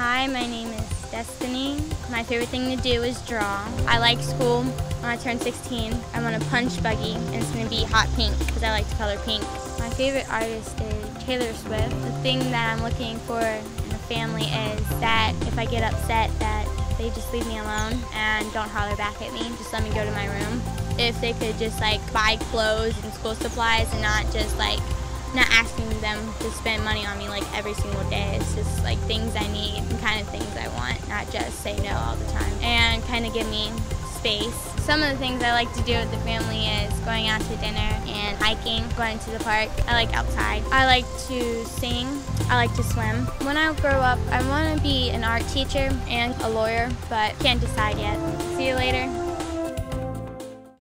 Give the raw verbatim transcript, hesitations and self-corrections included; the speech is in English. Hi, my name is Destiny. My favorite thing to do is draw. I like school. When I turn sixteen, I'm on a punch buggy, and it's going to be hot pink because I like to color pink. My favorite artist is Taylor Swift. The thing that I'm looking for in a family is that if I get upset that they just leave me alone and don't holler back at me, just let me go to my room. If they could just like buy clothes and school supplies and not just like not asking them to spend money on me like every single day. It's just like things I need and kind of things I want, not just say no all the time. And kind of give me space. Some of the things I like to do with the family is going out to dinner and hiking, going to the park. I like outside. I like to sing. I like to swim. When I grow up, I want to be an art teacher and a lawyer, but can't decide yet. See you later.